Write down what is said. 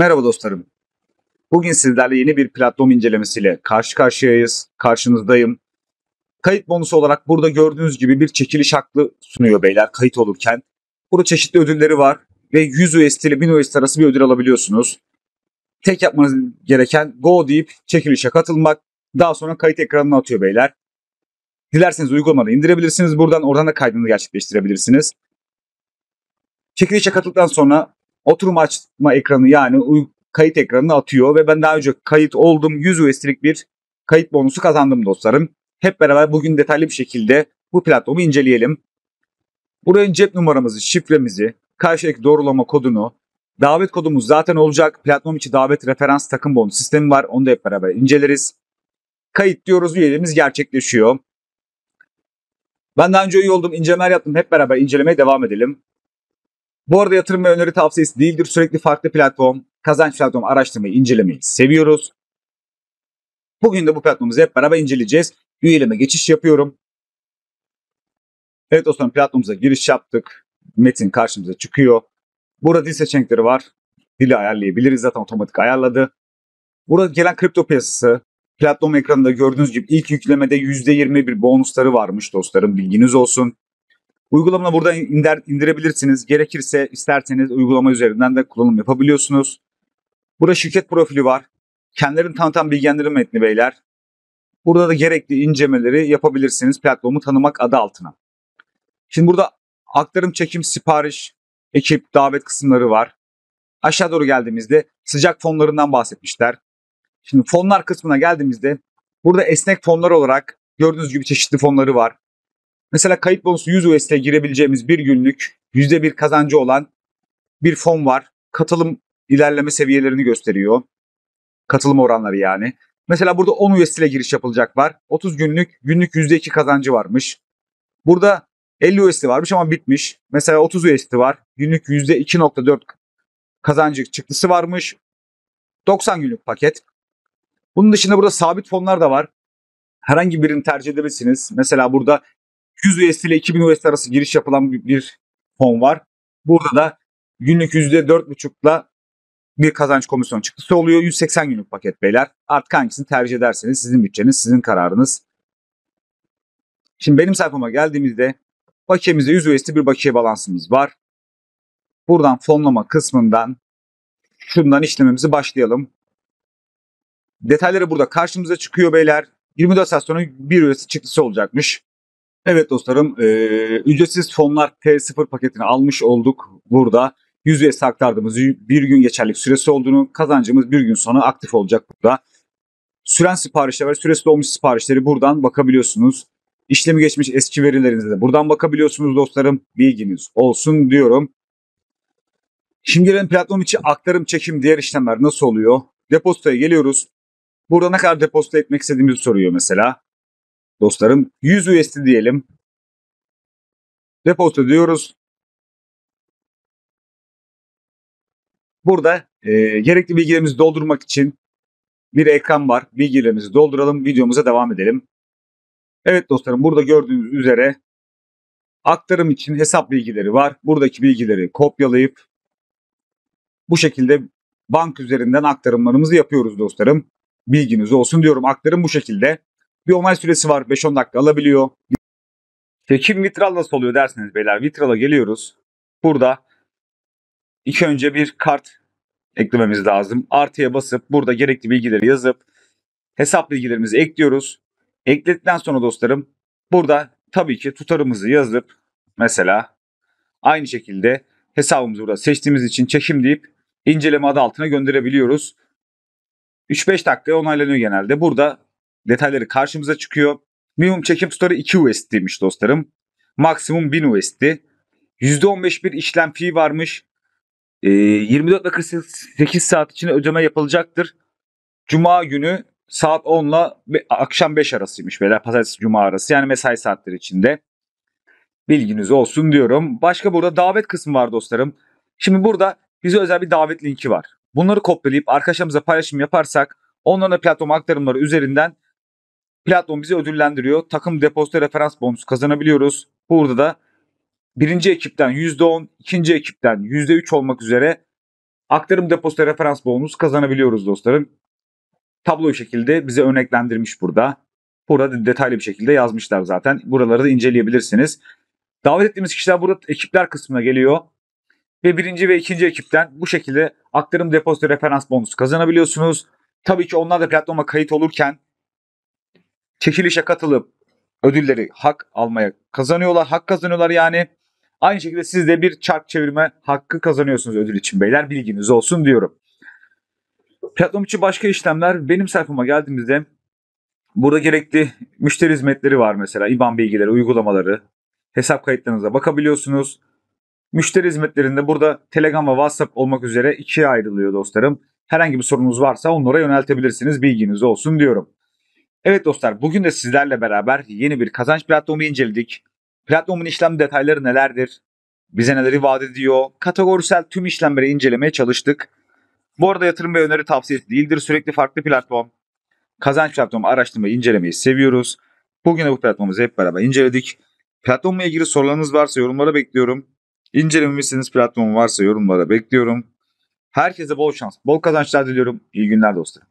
Merhaba dostlarım. Bugün sizlerle yeni bir platform incelemesiyle karşı karşıyayız. Karşınızdayım. Kayıt bonusu olarak burada gördüğünüz gibi bir çekiliş hakkı sunuyor beyler kayıt olurken. Burada çeşitli ödülleri var ve 100 USD ile 1000 USD arası bir ödül alabiliyorsunuz. Tek yapmanız gereken go deyip çekilişe katılmak. Daha sonra kayıt ekranına atıyor beyler. Dilerseniz uygulamayı indirebilirsiniz. Oradan da kaydını gerçekleştirebilirsiniz. Çekilişe katıldıktan sonra oturum açma ekranı yani kayıt ekranını atıyor ve ben daha önce kayıt oldum. 100 USD'lik bir kayıt bonusu kazandım dostlarım. Hep beraber bugün detaylı bir şekilde bu platformu inceleyelim. Buraya cep numaramızı, şifremizi, karşıdaki doğrulama kodunu, davet kodumuz zaten olacak. Platform içi davet referans takım bonus sistemi var. Onu da hep beraber inceleriz. Kayıt diyoruz, üyeliğimiz gerçekleşiyor. Ben daha önce üye oldum, incelemeler yaptım. Hep beraber incelemeye devam edelim. Bu arada yatırım ve öneri tavsiyesi değildir. Sürekli farklı platform, KAZANÇ platformu araştırmayı, incelemeyi seviyoruz. Bugün de bu platformumuzu hep beraber inceleyeceğiz. Üyeleme geçiş yapıyorum. Evet dostlarım, platformumuza giriş yaptık. Metin karşımıza çıkıyor. Burada dil seçenekleri var. Dili ayarlayabiliriz. Zaten otomatik ayarladı. Burada gelen kripto piyasası. Platform ekranında gördüğünüz gibi ilk yüklemede %21 bonusları varmış dostlarım. Bilginiz olsun. Uygulamayı buradan indirebilirsiniz. Gerekirse isterseniz uygulama üzerinden de kullanım yapabiliyorsunuz. Burada şirket profili var. Kendilerini tanıtan bilgilendirme metni beyler. Burada da gerekli incelemeleri yapabilirsiniz platformu tanımak adı altına. Şimdi burada aktarım, çekim, sipariş, ekip, davet kısımları var. Aşağı doğru geldiğimizde sıcak fonlarından bahsetmişler. Şimdi fonlar kısmına geldiğimizde burada esnek fonlar olarak gördüğünüz gibi çeşitli fonları var. Mesela kayıt bonusu 100 USD'ye girebileceğimiz bir günlük %1 kazancı olan bir fon var. Katılım ilerleme seviyelerini gösteriyor. Katılım oranları yani. Mesela burada 10 USD ile giriş yapılacak var. 30 günlük %2 kazancı varmış. Burada 50 USD varmış ama bitmiş. Mesela 30 USD var. Günlük %2.4 kazancı çıktısı varmış. 90 günlük paket. Bunun dışında burada sabit fonlar da var. Herhangi birini tercih edebilirsiniz. Mesela burada 100 USD ile 2000 USD arası giriş yapılan bir fon var. Burada da günlük %4.5'la bir kazanç komisyonu çıktısı oluyor. 180 günlük paket beyler. Artık hangisini tercih ederseniz sizin bütçeniz, sizin kararınız. Şimdi benim sayfama geldiğimizde bakiyemizde 100 USD bir bakiye balansımız var. Buradan fonlama kısmından şundan işlemimizi başlayalım. Detayları burada karşımıza çıkıyor beyler. 24 saat sonra 1 USD çıktısı olacakmış. Evet dostlarım, ücretsiz fonlar T0 paketini almış olduk. Burada 100 USD aktardığımız bir gün geçerlik süresi olduğunu, kazancımız bir gün sonra aktif olacak burada. Süren siparişler var. Süresi dolmuş siparişleri buradan bakabiliyorsunuz. İşlemi geçmiş eski verilerinize de buradan bakabiliyorsunuz dostlarım. Bilginiz olsun diyorum. Şimdi gelen platform içi aktarım, çekim, diğer işlemler nasıl oluyor? Depozitoya geliyoruz. Burada ne kadar depozito etmek istediğimizi soruyor mesela. Dostlarım 100 USD diyelim. Depozito diyoruz. Burada gerekli bilgilerimizi doldurmak için bir ekran var. Bilgilerimizi dolduralım. Videomuza devam edelim. Evet dostlarım, burada gördüğünüz üzere aktarım için hesap bilgileri var. Buradaki bilgileri kopyalayıp bu şekilde bank üzerinden aktarımlarımızı yapıyoruz dostlarım. Bilginiz olsun diyorum. Aktarım bu şekilde. Bir onay süresi var. 5-10 dakika alabiliyor. Çekim vitral nasıl oluyor derseniz beyler, vitrala geliyoruz. Burada ilk önce bir kart eklememiz lazım. Artıya basıp burada gerekli bilgileri yazıp hesap bilgilerimizi ekliyoruz. Ekledikten sonra dostlarım burada tabii ki tutarımızı yazıp mesela aynı şekilde hesabımızı burada seçtiğimiz için çekim deyip inceleme adı altına gönderebiliyoruz. 3-5 dakikaya onaylanıyor genelde. Burada detayları karşımıza çıkıyor. Minimum çekim tutarı 2 USD'ymiş dostlarım. Maksimum 1000 USD. %15 bir işlem fee varmış. 24 ve 48 saat içinde ödeme yapılacaktır. Cuma günü saat 10 ile akşam 5 arasıymış beyler. Pazartesi cuma arası, yani mesai saatleri içinde. Bilginiz olsun diyorum. Başka burada davet kısmı var dostlarım. Şimdi burada bize özel bir davet linki var. Bunları kopyalayıp arkadaşlarımıza paylaşım yaparsak onların da platform aktarımları üzerinden platform bizi ödüllendiriyor. Takım depozito referans bonusu kazanabiliyoruz. Burada da birinci ekipten %10, ikinci ekipten %3 olmak üzere Aktarım deposuna referans bonus kazanabiliyoruz dostlarım. Tabloyu şekilde bize örneklendirmiş burada. Burada detaylı bir şekilde yazmışlar zaten. Buraları da inceleyebilirsiniz. Davet ettiğimiz kişiler burada ekipler kısmına geliyor. Ve birinci ve ikinci ekipten bu şekilde aktarım depozito referans bonusu kazanabiliyorsunuz. Tabii ki onlar da platforma kayıt olurken çekilişe katılıp ödülleri hak kazanıyorlar yani. Aynı şekilde siz de bir çark çevirme hakkı kazanıyorsunuz ödül için beyler. Bilginiz olsun diyorum. Platform için başka işlemler benim sayfama geldiğimizde burada gerekli müşteri hizmetleri var mesela. IBAN bilgileri, uygulamaları, hesap kayıtlarınıza bakabiliyorsunuz. Müşteri hizmetlerinde burada Telegram ve WhatsApp olmak üzere ikiye ayrılıyor dostlarım. Herhangi bir sorunuz varsa onlara yöneltebilirsiniz. Bilginiz olsun diyorum. Evet dostlar, bugün de sizlerle beraber yeni bir kazanç platformu inceledik. Platformun işlem detayları nelerdir? Bize neleri vaat ediyor? Kategorisel tüm işlemleri incelemeye çalıştık. Bu arada yatırım ve öneri tavsiyesi değildir. Sürekli farklı platform. Kazanç platformu araştırma ve incelemeyi seviyoruz. Bugün de bu platformumuzu hep beraber inceledik. Platformla ilgili sorularınız varsa yorumlara bekliyorum. İncelememişsiniz platformu varsa yorumlara bekliyorum. Herkese bol şans, bol kazançlar diliyorum. İyi günler dostlar.